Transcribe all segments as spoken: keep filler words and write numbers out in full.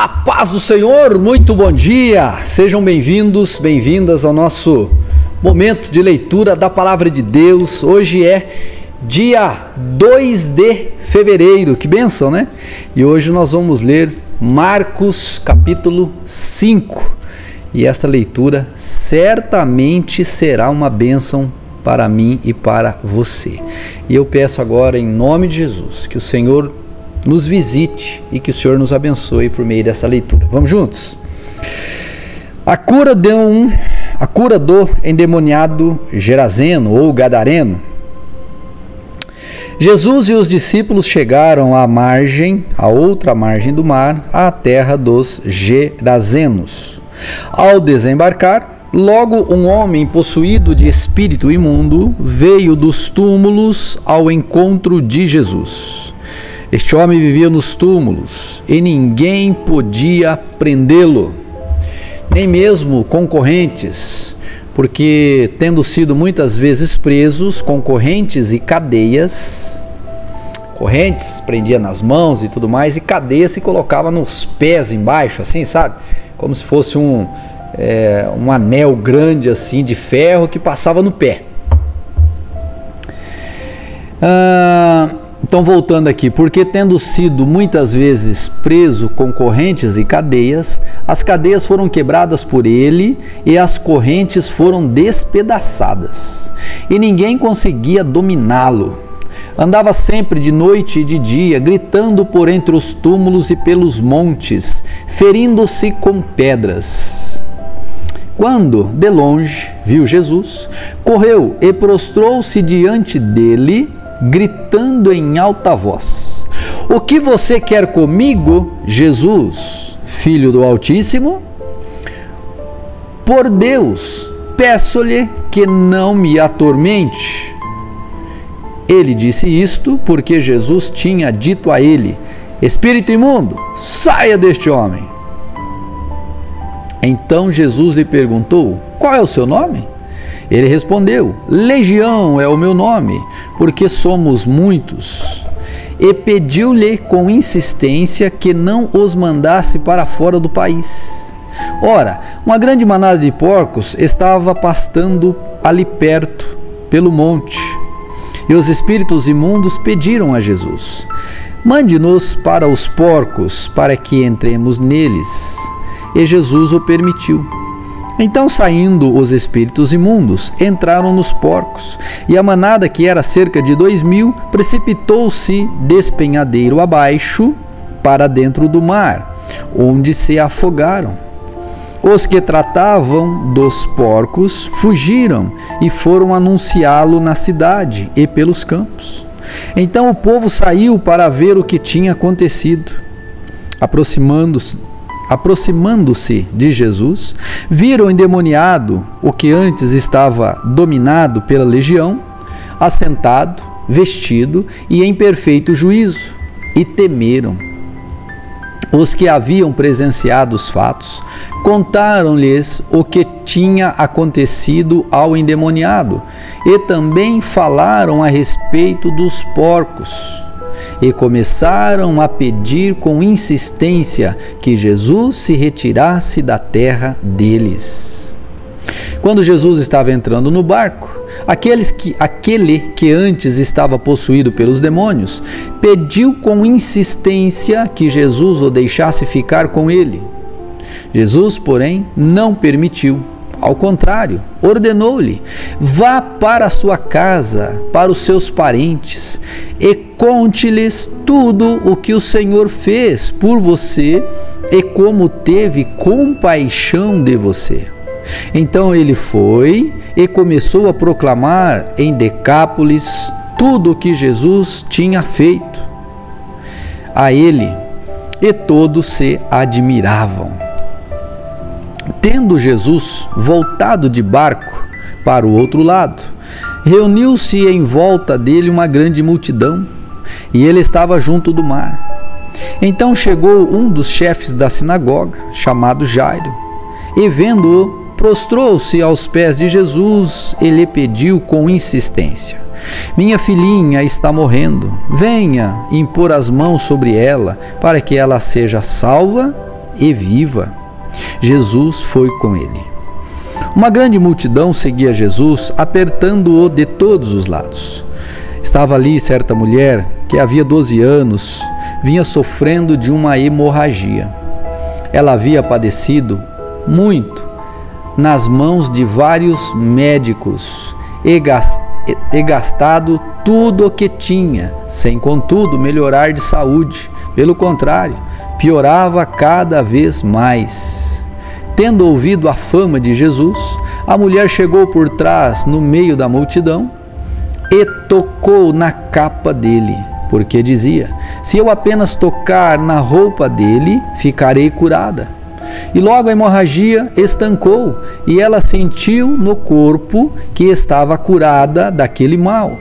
A paz do Senhor, muito bom dia! Sejam bem-vindos, bem-vindas ao nosso momento de leitura da Palavra de Deus. Hoje é dia dois de fevereiro, que bênção, né? E hoje nós vamos ler Marcos capítulo cinco. E esta leitura certamente será uma bênção para mim e para você. E eu peço agora, em nome de Jesus, que o Senhor nos visite e que o Senhor nos abençoe por meio dessa leitura. Vamos juntos? A cura de um, a cura do endemoniado Gerazeno ou Gadareno. Jesus e os discípulos chegaram à margem, à outra margem do mar, à terra dos Gerazenos. Ao desembarcar, logo um homem possuído de espírito imundo veio dos túmulos ao encontro de Jesus. Este homem vivia nos túmulos e ninguém podia prendê-lo, nem mesmo concorrentes, porque, tendo sido muitas vezes presos, concorrentes e cadeias, correntes prendia nas mãos e tudo mais, e cadeia se colocava nos pés embaixo, assim, sabe? Como se fosse um, é, um anel grande assim de ferro que passava no pé. Ah... Então, voltando aqui, porque tendo sido muitas vezes preso com correntes e cadeias, as cadeias foram quebradas por ele e as correntes foram despedaçadas, e ninguém conseguia dominá-lo. Andava sempre de noite e de dia, gritando por entre os túmulos e pelos montes, ferindo-se com pedras. Quando, de longe, viu Jesus, correu e prostrou-se diante dele, gritando em alta voz: "O que você quer comigo, Jesus, Filho do Altíssimo? Por Deus, peço-lhe que não me atormente." Ele disse isto porque Jesus tinha dito a ele: "Espírito imundo, saia deste homem." Então Jesus lhe perguntou: "Qual é o seu nome?" Ele respondeu: "Legião é o meu nome, porque somos muitos." E pediu-lhe com insistência que não os mandasse para fora do país. Ora, uma grande manada de porcos estava pastando ali perto, pelo monte. E os espíritos imundos pediram a Jesus: "Mande-nos para os porcos, para que entremos neles." E Jesus o permitiu. Então, saindo os espíritos imundos, entraram nos porcos, e a manada, que era cerca de dois mil, precipitou-se despenhadeiro abaixo para dentro do mar, onde se afogaram. Os que tratavam dos porcos fugiram e foram anunciá-lo na cidade e pelos campos. Então o povo saiu para ver o que tinha acontecido. Aproximando-se, Aproximando-se de Jesus, viram o endemoniado, o que antes estava dominado pela legião, assentado, vestido e em perfeito juízo, e temeram. Os que haviam presenciado os fatos contaram-lhes o que tinha acontecido ao endemoniado, e também falaram a respeito dos porcos. E começaram a pedir com insistência que Jesus se retirasse da terra deles. Quando Jesus estava entrando no barco, aqueles que, aquele que antes estava possuído pelos demônios pediu com insistência que Jesus o deixasse ficar com ele. Jesus, porém, não permitiu. Ao contrário, ordenou-lhe: "Vá para a sua casa, para os seus parentes, e conte-lhes tudo o que o Senhor fez por você e como teve compaixão de você." Então ele foi e começou a proclamar em Decápolis tudo o que Jesus tinha feito a ele, e todos se admiravam. Tendo Jesus voltado de barco para o outro lado, reuniu-se em volta dele uma grande multidão, e ele estava junto do mar. Então chegou um dos chefes da sinagoga, chamado Jairo, e vendo-o, prostrou-se aos pés de Jesus e lhe pediu com insistência: "Minha filhinha está morrendo, venha impor as mãos sobre ela para que ela seja salva e viva. Jesus foi com ele. Uma grande multidão seguia Jesus, apertando-o de todos os lados. Estava ali certa mulher que havia doze anos vinha sofrendo de uma hemorragia. Ela havia padecido muito nas mãos de vários médicos e gastado tudo o que tinha, sem contudo melhorar de saúde. Pelo contrário, piorava cada vez mais. Tendo ouvido a fama de Jesus, a mulher chegou por trás no meio da multidão e tocou na capa dele, porque dizia: se eu apenas tocar na roupa dele, ficarei curada. E logo a hemorragia estancou e ela sentiu no corpo que estava curada daquele mal.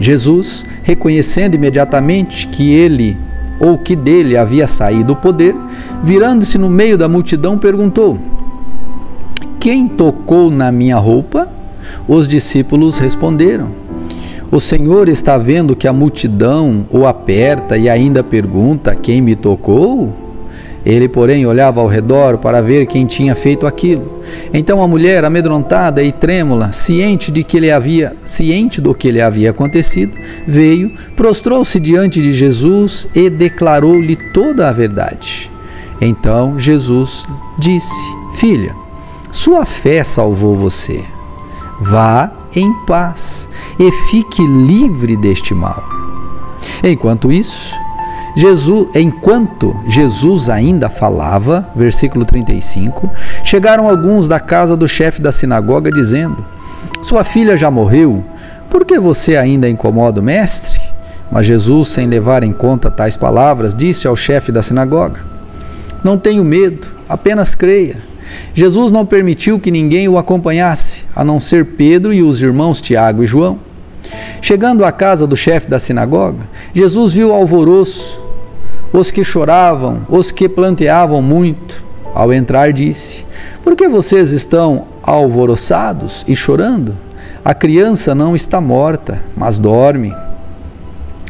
Jesus, reconhecendo imediatamente que ele ou que dele havia saído o poder, virando-se no meio da multidão, perguntou: quem tocou na minha roupa? Os discípulos responderam: o Senhor está vendo que a multidão o aperta e ainda pergunta: quem me tocou? Ele, porém, olhava ao redor para ver quem tinha feito aquilo. Então a mulher, amedrontada e trêmula, ciente de que ele havia, ciente do que lhe havia acontecido, veio, prostrou-se diante de Jesus e declarou-lhe toda a verdade. Então Jesus disse: filha, sua fé salvou você. Vá em paz e fique livre deste mal. Enquanto isso, Jesus, enquanto Jesus ainda falava, versículo trinta e cinco, chegaram alguns da casa do chefe da sinagoga dizendo: sua filha já morreu, por que você ainda incomoda o mestre? Mas Jesus, sem levar em conta tais palavras, disse ao chefe da sinagoga: não tenho medo, apenas creia. Jesus não permitiu que ninguém o acompanhasse, a não ser Pedro e os irmãos Tiago e João. Chegando à casa do chefe da sinagoga, Jesus viu o alvoroço, os que choravam, os que planteavam muito. Ao entrar, disse: por que vocês estão alvoroçados e chorando? A criança não está morta, mas dorme.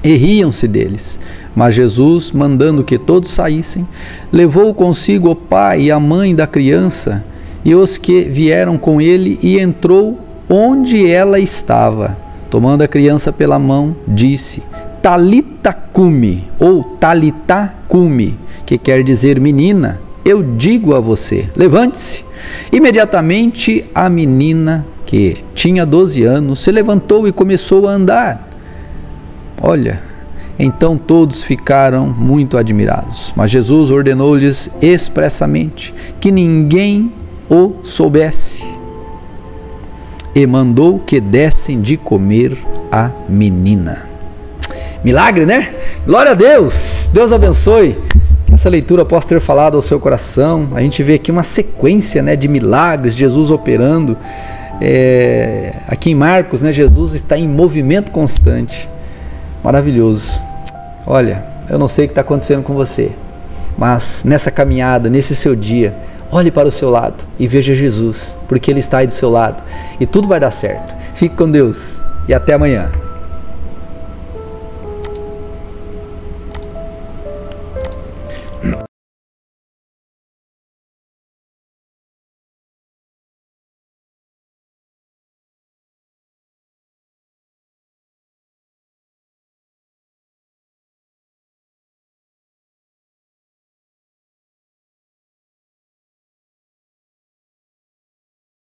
E riam-se deles. Mas Jesus, mandando que todos saíssem, levou consigo o pai e a mãe da criança e os que vieram com ele, e entrou onde ela estava. Tomando a criança pela mão, disse: Talitá cumi, ou Talitá cumi, que quer dizer: menina, eu digo a você, levante-se. Imediatamente a menina, que tinha doze anos, se levantou e começou a andar. Olha, então todos ficaram muito admirados, mas Jesus ordenou-lhes expressamente que ninguém o soubesse, e mandou que dessem de comer a menina. Milagre, né? Glória a Deus! Deus abençoe! Essa leitura possa ter falado ao seu coração. A gente vê aqui uma sequência, né, de milagres, Jesus operando. É, aqui em Marcos, né, Jesus está em movimento constante. Maravilhoso! Olha, eu não sei o que está acontecendo com você, mas nessa caminhada, nesse seu dia, olhe para o seu lado e veja Jesus, porque Ele está aí do seu lado e tudo vai dar certo. Fique com Deus e até amanhã.